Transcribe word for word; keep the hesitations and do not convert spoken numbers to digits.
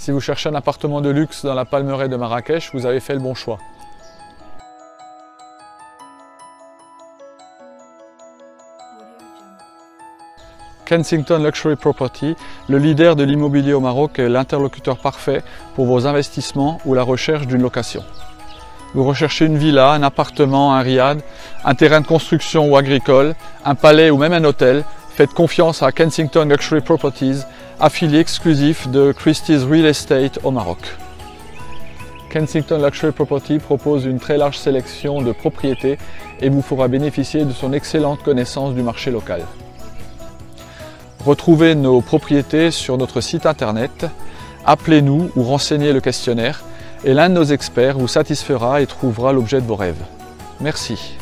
Si vous cherchez un appartement de luxe dans la Palmeraie de Marrakech, vous avez fait le bon choix. Kensington Luxury Properties, le leader de l'immobilier au Maroc, est l'interlocuteur parfait pour vos investissements ou la recherche d'une location. Vous recherchez une villa, un appartement, un riad, un terrain de construction ou agricole, un palais ou même un hôtel, faites confiance à Kensington Luxury Properties, affilié exclusif de Christie's Real Estate au Maroc. Kensington Luxury Properties propose une très large sélection de propriétés et vous fera bénéficier de son excellente connaissance du marché local. Retrouvez nos propriétés sur notre site internet, appelez-nous ou renseignez le questionnaire et l'un de nos experts vous satisfera et trouvera l'objet de vos rêves. Merci.